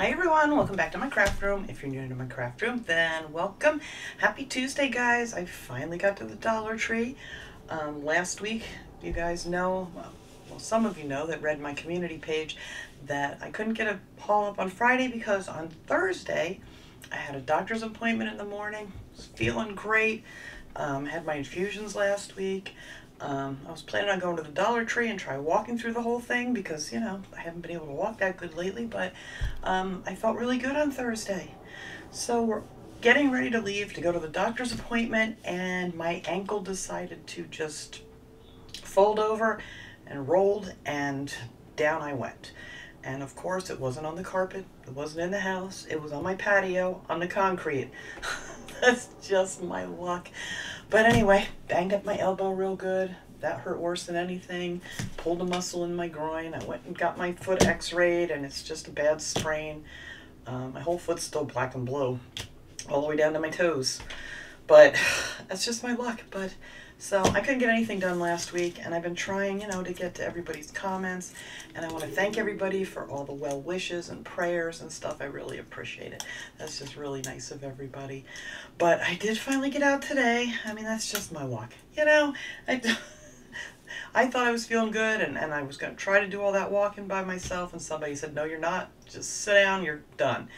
Hi everyone, welcome back to my craft room. If you're new to my craft room, then welcome. Happy Tuesday, guys. I finally got to the Dollar Tree. Last week, you guys know, well, some of you know that read my community page, that I couldn't get a haul up on Friday because on Thursday, I had a doctor's appointment in the morning. I was feeling great. Had my infusions last week. I was planning on going to the Dollar Tree and try walking through the whole thing because, you know, I haven't been able to walk that good lately, but I felt really good on Thursday. So we're getting ready to leave to go to the doctor's appointment, and my ankle decided to just fold over and rolled, and down I went. And of course it wasn't on the carpet, it wasn't in the house, it was on my patio, on the concrete. That's just my luck. But anyway, banged up my elbow real good. That hurt worse than anything. Pulled a muscle in my groin. I went and got my foot x-rayed, and it's just a bad sprain. My whole foot's still black and blue, all the way down to my toes. But that's just my luck. But so I couldn't get anything done last week, and I've been trying, you know, to get to everybody's comments, and I want to thank everybody for all the well wishes and prayers and stuff. I really appreciate it. That's just really nice of everybody. But I did finally get out today. I mean, that's just my luck. You know, I thought I was feeling good, and I was going to try to do all that walking by myself, and somebody said, no, you're not. Just sit down. You're done.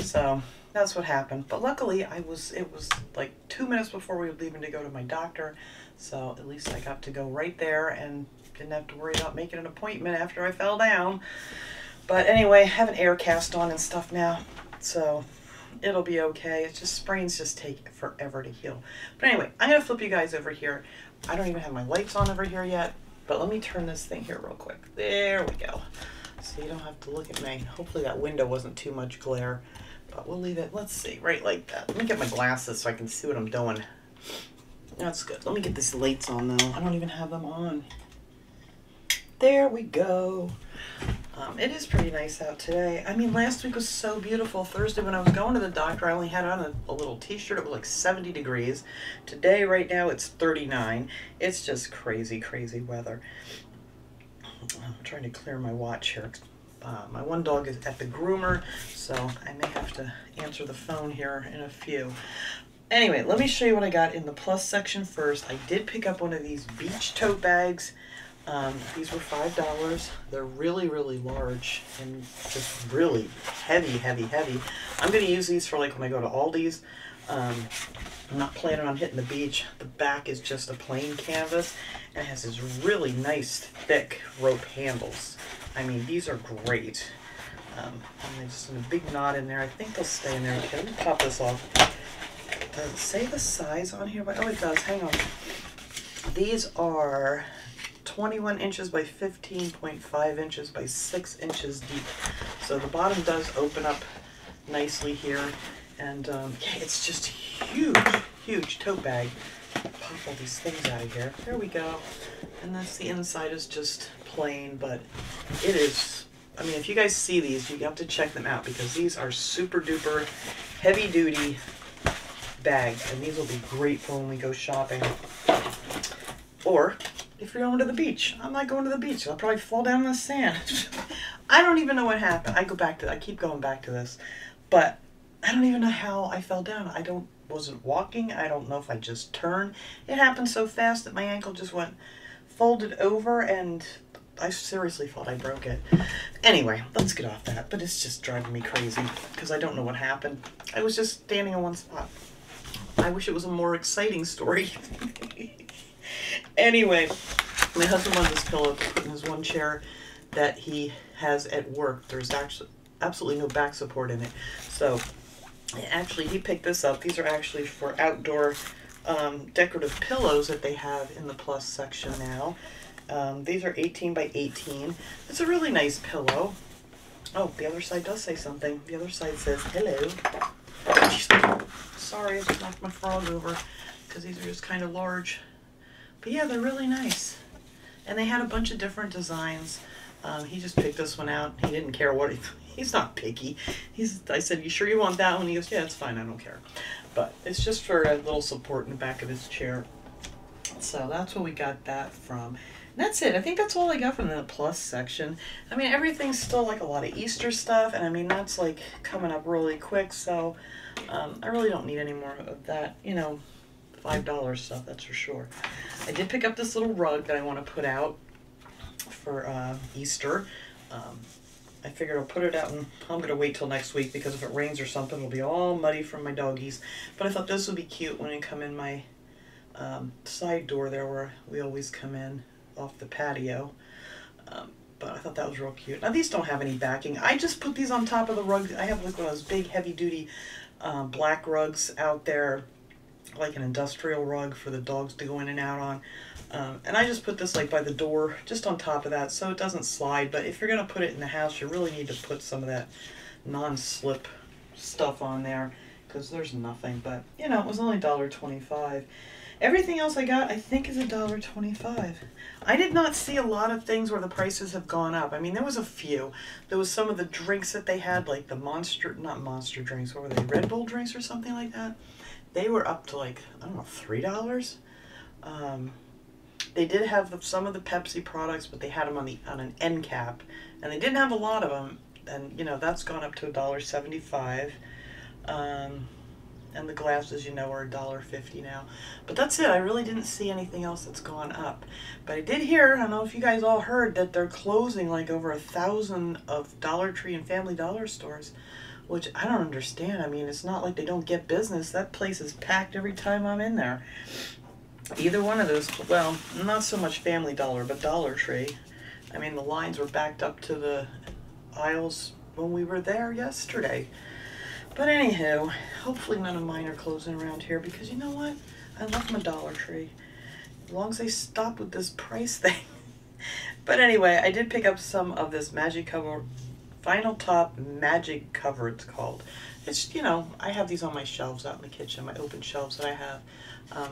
So that's what happened. But luckily, it was like 2 minutes before we were leaving to go to my doctor, so at least I got to go right there and didn't have to worry about making an appointment after I fell down. But anyway, I have an air cast on and stuff now, so it'll be okay. It's just sprains just take forever to heal. But anyway, I'm gonna flip you guys over here. I don't even have my lights on over here yet, but let me turn this thing here real quick. There we go. So you don't have to look at me. Hopefully that window wasn't too much glare. But we'll leave it, let's see, right like that. Let me get my glasses so I can see what I'm doing. That's good. Let me get these lights on, though. I don't even have them on. There we go. It is pretty nice out today. I mean, last week was so beautiful. Thursday, when I was going to the doctor, I only had on a little t-shirt. It was like 70 degrees. Today, right now, it's 39. It's just crazy, crazy weather. I'm trying to clear my watch here. My one dog is at the groomer, so I may have to answer the phone here in a few. Anyway, let me show you what I got in the plus section first. I did pick up one of these beach tote bags. These were $5. They're really, really large and just really heavy, heavy, heavy. I'm going to use these for like when I go to Aldi's. I'm not planning on hitting the beach. The back is just a plain canvas, and it has this really nice thick rope handles. I mean, these are great. And there's just a big knot in there. I think they'll stay in there. Okay, let me pop this off. Does it say the size on here? Oh, it does. Hang on. These are 21 inches by 15.5 inches by 6 inches deep. So the bottom does open up nicely here. And yeah, it's just huge, huge tote bag. Pop all these things out of here. There we go. And that's the inside is just plain, but it is, I mean, if you guys see these, you have to check them out because these are super duper heavy duty bags, and these will be great for when we go shopping. Or if you're going to the beach. I'm not going to the beach. I'll probably fall down in the sand. I don't even know what happened. I keep going back to this, but I don't even know how I fell down. I wasn't walking. I don't know if I just turned. It happened so fast that my ankle just went folded over, and I seriously thought I broke it. Anyway, let's get off that, but it's just driving me crazy because I don't know what happened. I was just standing in one spot. I wish it was a more exciting story. Anyway, my husband won this pillow in his one chair that he has at work. There's actually absolutely no back support in it. So actually, he picked this up. These are actually for outdoor decorative pillows that they have in the plus section now. These are 18 by 18. It's a really nice pillow. Oh, the other side does say something. The other side says, hello. Sorry, I just knocked my frog over because these are just kind of large. But yeah, they're really nice. And they had a bunch of different designs. He just picked this one out. He didn't care what he... He's not picky. I said, you sure you want that one? He goes, yeah, it's fine. I don't care. But it's just for a little support in the back of his chair. So that's what we got that from. that's it. I think that's all I got from the plus section. I mean, everything's still like a lot of Easter stuff, and I mean, that's like coming up really quick, so I really don't need any more of that, you know, $5 stuff, that's for sure. I did pick up this little rug that I want to put out for Easter. I figured I'll put it out, and I'm going to wait till next week because if it rains or something, it'll be all muddy from my doggies. But I thought this would be cute when I come in my side door there where we always come in off the patio. But I thought that was real cute. Now, these don't have any backing. I just put these on top of the rug. I have like one of those big, heavy-duty black rugs out there, like an industrial rug for the dogs to go in and out on. And I just put this like by the door, just on top of that, so it doesn't slide. But if you're going to put it in the house, you really need to put some of that non-slip stuff on there, because there's nothing. But, you know, it was only $1.25. Everything else I got, I think, is $1.25. I did not see a lot of things where the prices have gone up. I mean, there was a few. There was some of the drinks that they had, like the Monster, not Monster drinks, what were they, Red Bull drinks or something like that? They were up to like, I don't know, $3. They did have some of the Pepsi products, but they had them on an end cap, and they didn't have a lot of them. And you know that's gone up to $1.75, and the glasses, you know, are $1.50 now. But that's it. I really didn't see anything else that's gone up. But I did hear, I don't know if you guys all heard, that they're closing like over 1,000 of Dollar Tree and Family Dollar stores, which I don't understand. I mean, it's not like they don't get business. That place is packed every time I'm in there. Either one of those, well, not so much Family Dollar, but Dollar Tree. I mean, the lines were backed up to the aisles when we were there yesterday. But anywho, hopefully none of mine are closing around here because you know what? I love my Dollar Tree. As long as they stop with this price thing. But anyway, I did pick up some of this Magic Cover, Vinyl Top Magic Cover, it's called. It's, you know, I have these on my shelves out in the kitchen, my open shelves that I have.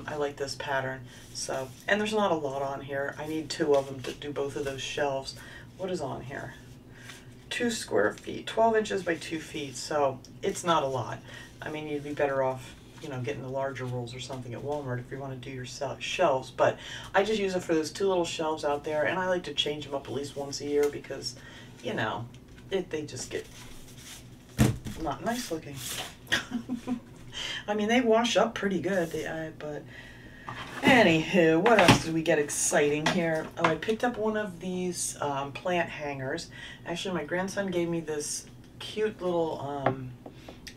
I like this pattern, so, and there's not a lot on here. I need 2 of them to do both of those shelves. What is on here? 2 square feet, 12 inches by 2 feet, so it's not a lot. I mean, you'd be better off, you know, getting the larger rolls or something at Walmart if you want to do your shelves, but I just use it for those 2 little shelves out there, and I like to change them up at least once a year because, you know, they just get not nice looking. I mean, they wash up pretty good, but anywho, what else did we get exciting here? Oh, I picked up one of these plant hangers. Actually, my grandson gave me this cute little,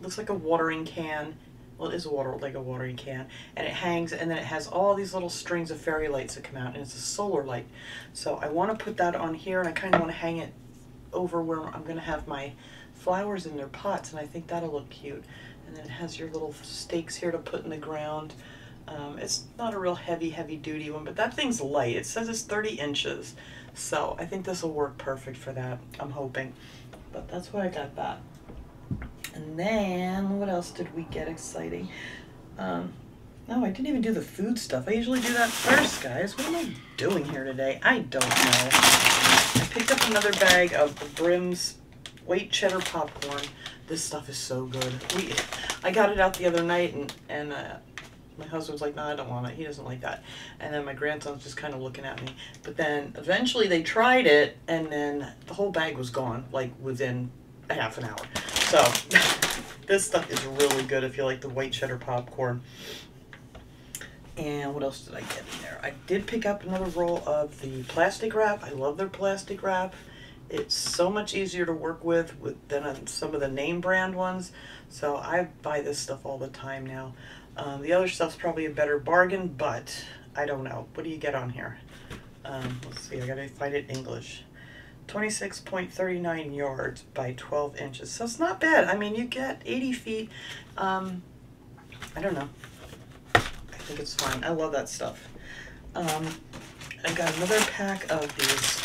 looks like a watering can. Well, it is like a watering can, and it hangs, and then it has all these little strings of fairy lights that come out, and it's a solar light. So I want to put that on here, and I kind of want to hang it over where I'm going to have my flowers in their pots, and I think that'll look cute. And then it has your little stakes here to put in the ground. It's not a real heavy duty one, but that thing's light. It says it's 30 inches. So I think this will work perfect for that, I'm hoping. But that's why I got that. And then, what else did we get exciting? No, I didn't even do the food stuff. I usually do that first, guys. What am I doing here today? I don't know. I picked up another bag of the Brim's white cheddar popcorn. This stuff is so good. I got it out the other night, and my husband's like, no, I don't want it. He doesn't like that. And then my grandson's just kind of looking at me. But then eventually they tried it, and then the whole bag was gone, like within a half an hour. So this stuff is really good if you like the white cheddar popcorn. And what else did I get in there? I did pick up another roll of the plastic wrap. I love their plastic wrap. It's so much easier to work with than some of the name brand ones. So I buy this stuff all the time now. The other stuff's probably a better bargain, but I don't know. What do you get on here? Let's see, I gotta find it in English. 26.39 yards by 12 inches. So it's not bad. I mean, you get 80 feet. I don't know. I think it's fine. I love that stuff. I got another pack of these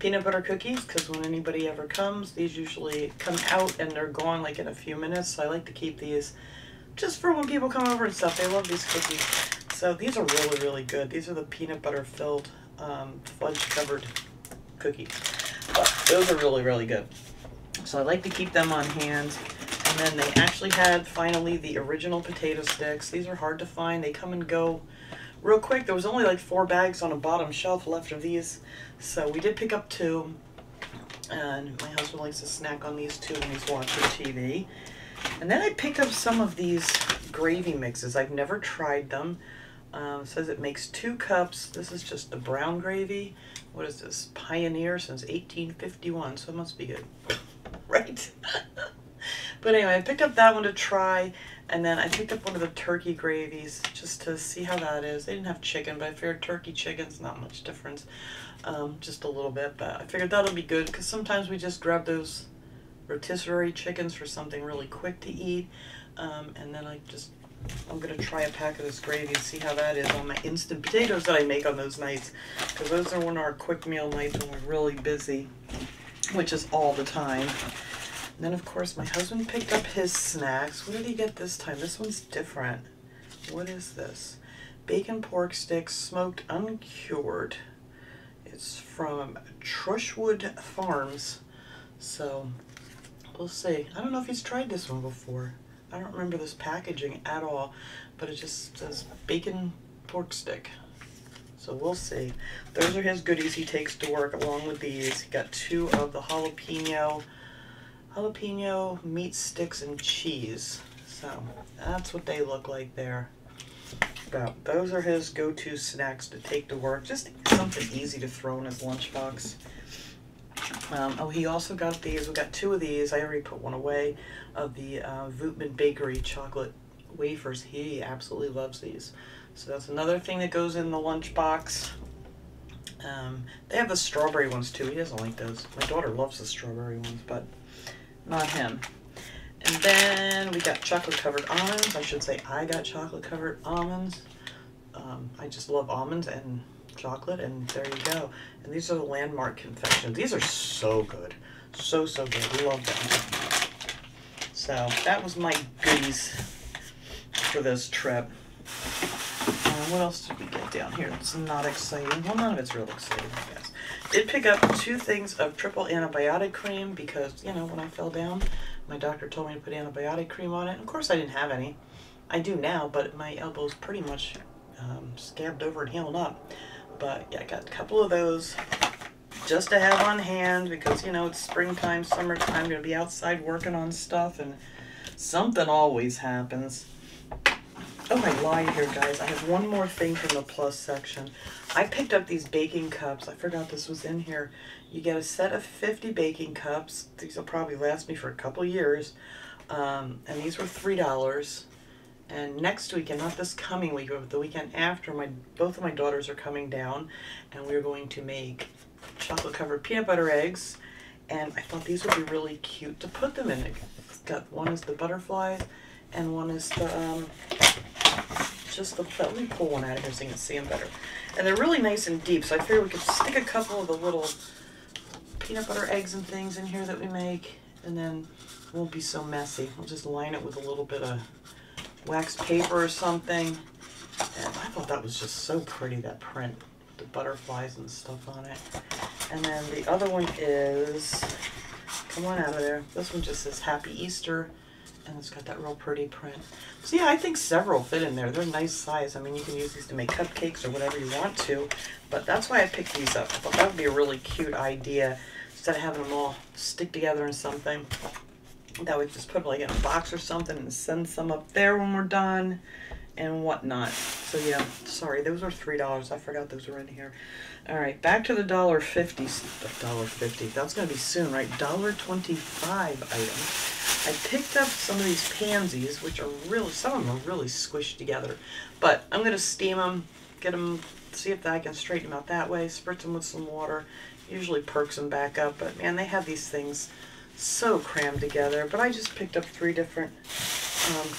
peanut butter cookies, because when anybody ever comes, these usually come out and they're gone like in a few minutes, so I like to keep these just for when people come over and stuff. They love these cookies. So these are really good. These are the peanut butter filled fudge covered cookies. But those are really good. So I like to keep them on hand. And then they actually had finally the original potato sticks. These are hard to find. They come and go Real quick, there was only like 4 bags on a bottom shelf left of these, so we did pick up 2. And my husband likes to snack on these 2 when he's watching TV. And then I picked up some of these gravy mixes. I've never tried them. It says it makes 2 cups. This is just the brown gravy. What is this? Pioneer since 1851, so it must be good. Right? But anyway, I picked up that one to try, and then I picked up one of the turkey gravies just to see how that is. They didn't have chicken, but I figured turkey, chicken's not much difference, just a little bit. But I figured that'll be good because sometimes we just grab those rotisserie chickens for something really quick to eat, and then I'm gonna try a pack of this gravy and see how that is on my instant potatoes that I make on those nights, because those are one of our quick meal nights when we're really busy, which is all the time. And then, of course, my husband picked up his snacks. What did he get this time? This one's different. What is this? Bacon pork sticks, smoked, uncured. It's from Trushwood Farms. So, we'll see. I don't know if he's tried this one before. I don't remember this packaging at all, but it just says bacon pork stick. So we'll see. Those are his goodies he takes to work along with these. He got 2 of the jalapeno meat sticks and cheese. So that's what they look like there. But those are his go-to snacks to take to work. Just something easy to throw in his lunchbox. Oh, he also got these. We got 2 of these. I already put one away of the Vootman Bakery chocolate wafers. He absolutely loves these. So that's another thing that goes in the lunchbox. They have the strawberry ones too. He doesn't like those. My daughter loves the strawberry ones, but not him. And then we got chocolate covered almonds. I should say I got chocolate covered almonds. I just love almonds and chocolate, and there you go. And these are the Landmark Confections. These are so good. So, so good. Love them. So that was my goodies for this trip. What else did we get down here? It's not exciting. Well, none of it's real exciting, I guess. Did pick up 2 things of triple antibiotic cream because, you know, when I fell down, my doctor told me to put antibiotic cream on it. And of course, I didn't have any. I do now, but my elbow's pretty much scabbed over and healing up. But yeah, I got a couple of those just to have on hand because, you know, it's springtime, summertime, gonna be outside working on stuff, and something always happens. Oh, I lied here, guys. I have one more thing from the plus section. I picked up these baking cups. I forgot this was in here. You get a set of 50 baking cups. These will probably last me for a couple years. And these were $3. And next weekend, not this coming week, but the weekend after, both of my daughters are coming down, and we're going to make chocolate-covered peanut butter eggs. And I thought these would be really cute to put them in. It's got, one is the butterflies, and one is the, let me pull one out of here so you can see them better. And they're really nice and deep, so I figured we could stick a couple of the little peanut butter eggs and things in here that we make, and then it won't be so messy. We'll just line it with a little bit of wax paper or something. And I thought that was just so pretty, that print, the butterflies and stuff on it. And then the other one is, come on out of there. This one just says Happy Easter, and it's got that real pretty print. So yeah, I think several fit in there. They're a nice size. I mean, you can use these to make cupcakes or whatever you want to, but that's why I picked these up. I thought that would be a really cute idea. Instead of having them all stick together in something, that we just put like in a box or something and send some up there when we're done and whatnot. So yeah, sorry, those are $3. I forgot those were in here. All right, back to the $1.50. $1.50. That's gonna be soon, right? $1.25 item. I picked up some of these pansies, which are really, some of them are really squished together, but I'm going to steam them, get them, see if I can straighten them out that way, spritz them with some water, usually perks them back up, but man, they have these things so crammed together. But I just picked up 3 different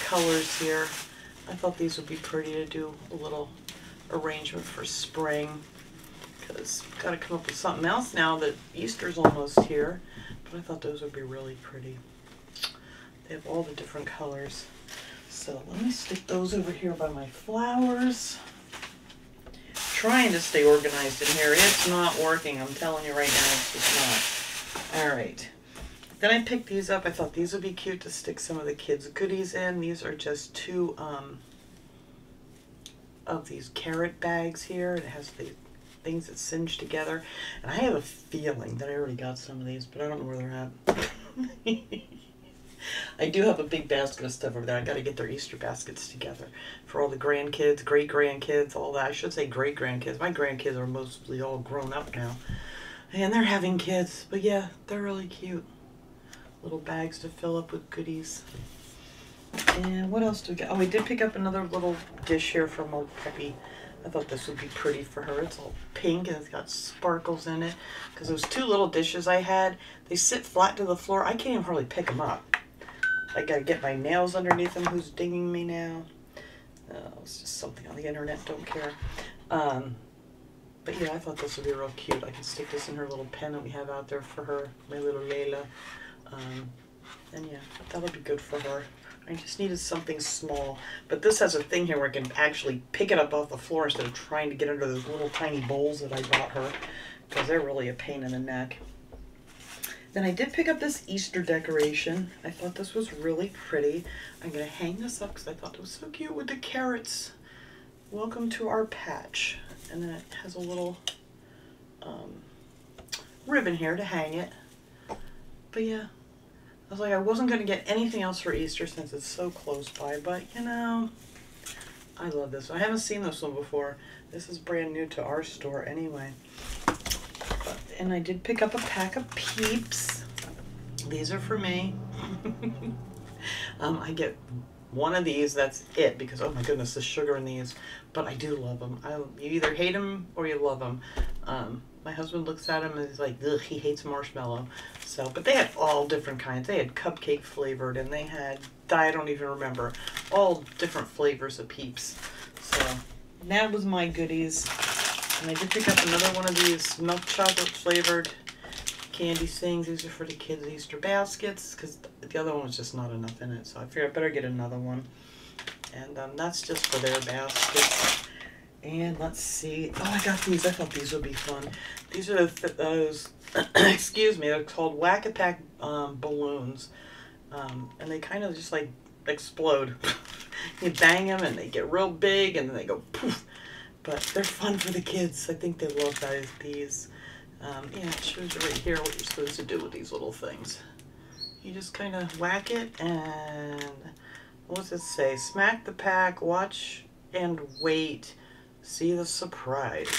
colors here. I thought these would be pretty to do a little arrangement for spring, because I've got to come up with something else now that Easter's almost here, but I thought those would be really pretty. They have all the different colors. So let me stick those over here by my flowers. I'm trying to stay organized in here. It's not working. I'm telling you right now, it's just not. All right. Then I picked these up. I thought these would be cute to stick some of the kids' goodies in. These are just 2 of these carrot bags here. It has the things that cinch together. And I have a feeling that I already got some of these, but I don't know where they're at. I do have a big basket of stuff over there. I got to get their Easter baskets together for all the grandkids, great-grandkids, all that. I should say great-grandkids. My grandkids are mostly all grown up now, and they're having kids. But yeah, they're really cute. Little bags to fill up with goodies. And what else do we get? Oh, we did pick up another little dish here from old Peppy. I thought this would be pretty for her. It's all pink and it's got sparkles in it. Because those two little dishes I had, they sit flat to the floor. I can't even hardly pick them up. I gotta get my nails underneath them. Who's dinging me now? Oh, it's just something on the internet. Don't care. But yeah, I thought this would be real cute. I can stick this in her little pen that we have out there for her, my little Layla. And yeah, that'll be good for her. I just needed something small. But this has a thing here where I can actually pick it up off the floor instead of trying to get under those little tiny bowls that I bought her, because they're really a pain in the neck. Then I did pick up this Easter decoration. I thought this was really pretty. I'm going to hang this up because I thought it was so cute with the carrots. Welcome to our patch. And then it has a little ribbon here to hang it. But yeah, I was like, I wasn't going to get anything else for Easter since it's so close by. But, you know, I love this one. I haven't seen this one before. This is brand new to our store anyway. And I did pick up a pack of Peeps. These are for me. I get one of these, that's it, because oh my goodness, the sugar in these. But I do love them. You either hate them or you love them. My husband looks at them and he's like, ugh, he hates marshmallow. So, but they had all different kinds. They had cupcake flavored and they had, I don't even remember, all different flavors of Peeps. So that was my goodies. And I did pick up another one of these milk chocolate flavored candy things. These are for the kids' Easter baskets because the other one was just not enough in it. So I figured I better get another one. And that's just for their baskets. And let's see. Oh, I got these. I thought these would be fun. These are those, excuse me, they're called Whack-A-Pack balloons. And they kind of just like explode. You bang them and they get real big and then they go poof. But they're fun for the kids. I think they love these. Yeah, it shows you right here what you're supposed to do with these little things. You just kind of whack it and, what does it say? Smack the pack, watch and wait. See the surprise.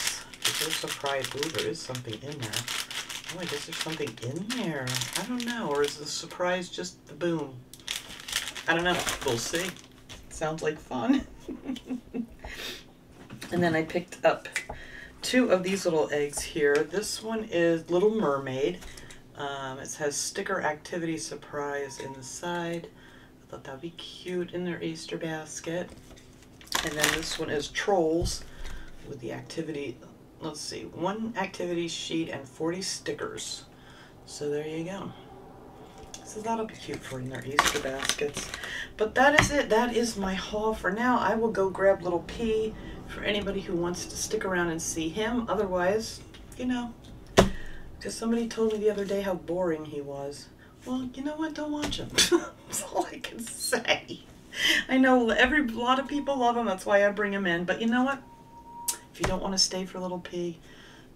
Is there a surprise? Ooh, there is something in there. Oh, I guess there's something in there. I don't know. Or is the surprise just the boom? I don't know. We'll see. Sounds like fun. And then I picked up two of these little eggs here. This one is Little Mermaid. It has sticker activity surprise in the side. I thought that would be cute in their Easter basket. And then this one is Trolls with the activity, let's see, one activity sheet and 40 stickers. So there you go. So that'll be cute for in their Easter baskets. But that is it. That is my haul for now. I will go grab Little P for anybody who wants to stick around and see him. Otherwise, you know, because somebody told me the other day how boring he was. Well, you know what? Don't watch him. That's all I can say. I know a lot of people love him. That's why I bring him in. But you know what? If you don't want to stay for Little P,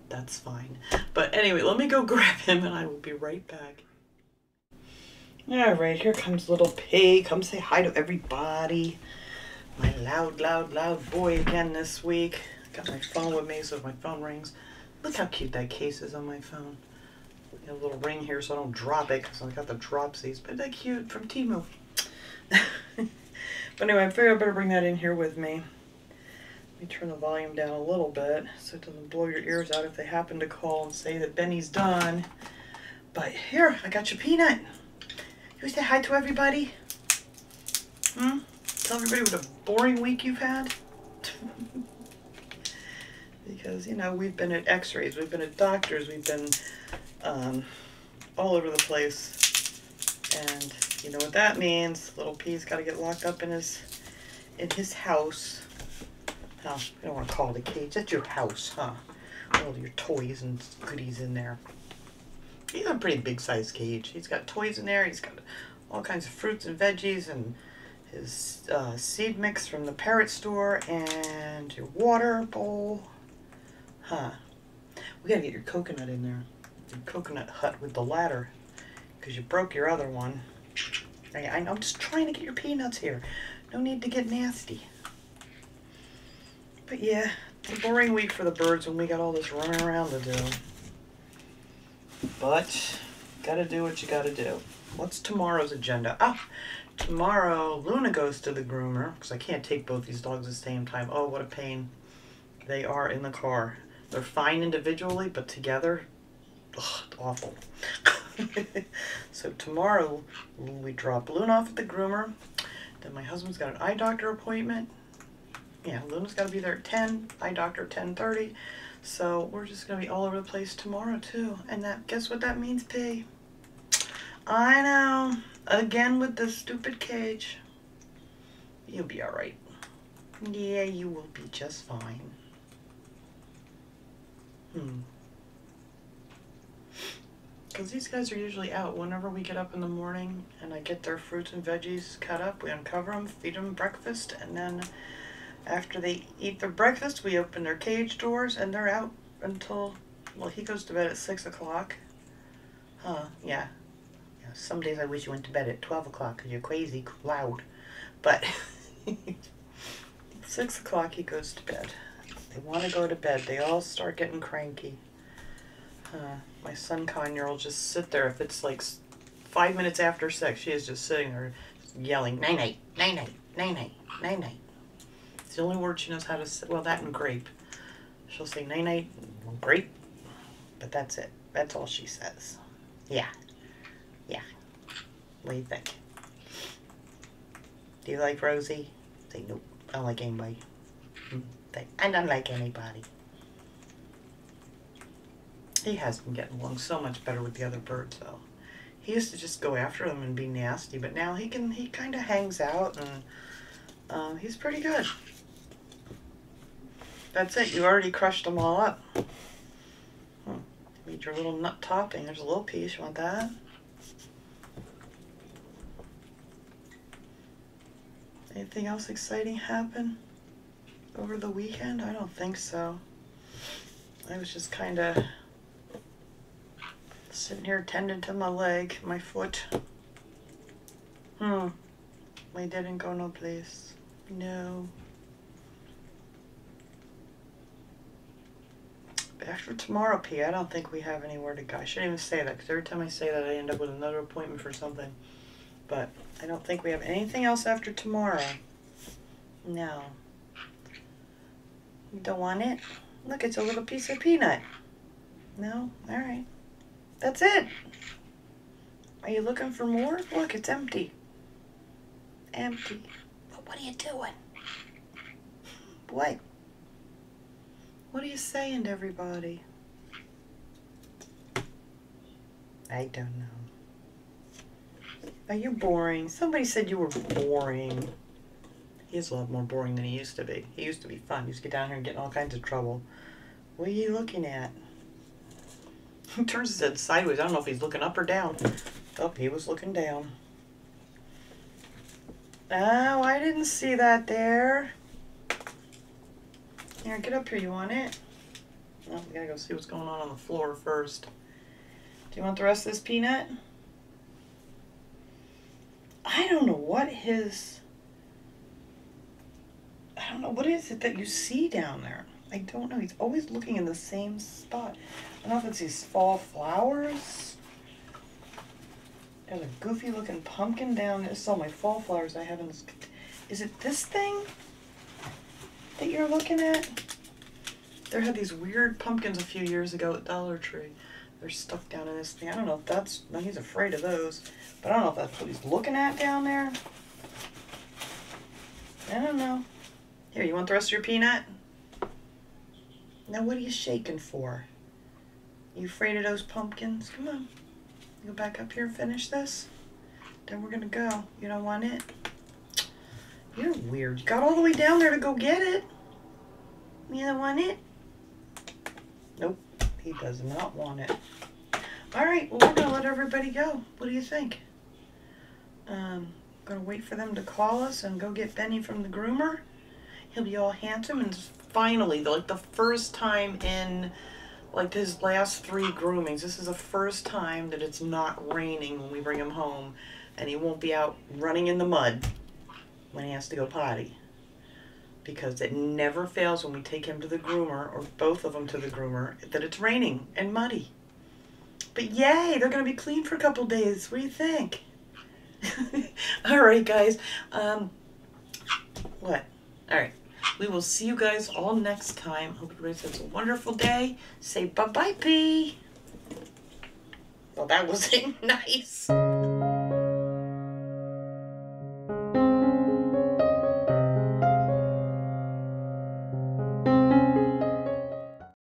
that's fine. But anyway, let me go grab him and I will be right back. All right, here comes Little P. Come say hi to everybody. My loud boy again this week. I got my phone with me, so if my phone rings, look how cute that case is on my phone. Got a little ring here so I don't drop it because I got the dropsies. But that cute from Temu. But anyway, I figured I better bring that in here with me. Let me turn the volume down a little bit so it doesn't blow your ears out if they happen to call and say that Benny's done. But here, I got your peanut. You say hi to everybody? Hmm? Tell everybody what a boring week you've had. Because, you know, we've been at x-rays, we've been at doctors, we've been all over the place. And you know what that means. Little P's got to get locked up in his house. Oh, I don't want to call it a cage. That's your house, huh? All your toys and goodies in there. He's got a pretty big size cage. He's got toys in there. He's got all kinds of fruits and veggies and his seed mix from the parrot store and your water bowl. Huh. We gotta get your coconut in there. Your coconut hut with the ladder. Because you broke your other one. I'm just trying to get your peanuts here. No need to get nasty. But yeah, it's a boring week for the birds when we got all this running around to do. But, gotta do what you gotta do. What's tomorrow's agenda? Ah, tomorrow Luna goes to the groomer, because I can't take both these dogs at the same time. Oh, what a pain. They are in the car. They're fine individually, but together, ugh, awful. So tomorrow we drop Luna off at the groomer. Then my husband's got an eye doctor appointment. Yeah, Luna's got to be there at 10, eye doctor 10:30. So we're just going to be all over the place tomorrow too. And that, guess what that means, P? I know. Again with this stupid cage. You'll be alright. Yeah, you will be just fine. Because these guys are usually out whenever we get up in the morning and I get their fruits and veggies cut up. We uncover them, feed them breakfast, and then after they eat their breakfast, we open their cage doors and they're out until, well, he goes to bed at 6 o'clock. Huh, yeah. Some days I wish you went to bed at 12 o'clock because you're crazy loud. But 6 o'clock he goes to bed. They want to go to bed. They all start getting cranky. My son Conyer will just sit there. If it's like 5 minutes after 6, she is just sitting there yelling, night-night, night-night, night-night, night-night. It's the only word she knows how to say. Well, that and grape. She'll say night-night, grape. But that's it. That's all she says. Yeah. Yeah. What do you think? Do you like Rosie? Say, nope. I don't like anybody. I don't like anybody. He has been getting along so much better with the other birds, though. He used to just go after them and be nasty, but now he can. He kind of hangs out, and he's pretty good. That's it. You already crushed them all up. Need your little nut topping. There's a little piece. You want that? Anything else exciting happen over the weekend? I don't think so. I was just kind of sitting here tending to my leg, my foot. We didn't go no place. No. After tomorrow, P, I don't think we have anywhere to go. I shouldn't even say that because every time I say that I end up with another appointment for something. But I don't think we have anything else after tomorrow. No. You don't want it? Look, it's a little piece of peanut. No? All right. That's it. Are you looking for more? Look, it's empty. Empty. But what are you doing? What? What are you saying to everybody? I don't know. Are you boring? Somebody said you were boring. He is a lot more boring than he used to be. He used to be fun. He used to get down here and get in all kinds of trouble. What are you looking at? He turns his head sideways. I don't know if he's looking up or down. Oh, he was looking down. Oh, I didn't see that there. Here, get up here. You want it? Oh, we gotta go see what's going on the floor first. Do you want the rest of this peanut? I don't know, what is it that you see down there? I don't know, he's always looking in the same spot. I don't know if it's these fall flowers. There's a goofy looking pumpkin down there. This is all my fall flowers I have in this. Is it this thing that you're looking at? There had these weird pumpkins a few years ago at Dollar Tree. They're stuck down in this thing. I don't know if that's... No, he's afraid of those. But I don't know if that's what he's looking at down there. I don't know. Here, you want the rest of your peanut? Now, what are you shaking for? You afraid of those pumpkins? Come on. Go back up here and finish this. Then we're going to go. You don't want it? You're weird. You got all the way down there to go get it. You don't want it? Nope. He does not want it. All right, well, we're going to let everybody go. What do you think? Gotta wait for them to call us and go get Benny from the groomer. He'll be all handsome, and finally, like the first time in like his last three groomings, this is the first time that it's not raining when we bring him home, and he won't be out running in the mud when he has to go potty. Because it never fails when we take him to the groomer, or both of them to the groomer, that it's raining and muddy. But yay, they're going to be clean for a couple days. What do you think? All right, guys. All right. We will see you guys all next time. Hope everybody has a wonderful day. Say bye-bye, P. Well, that wasn't nice.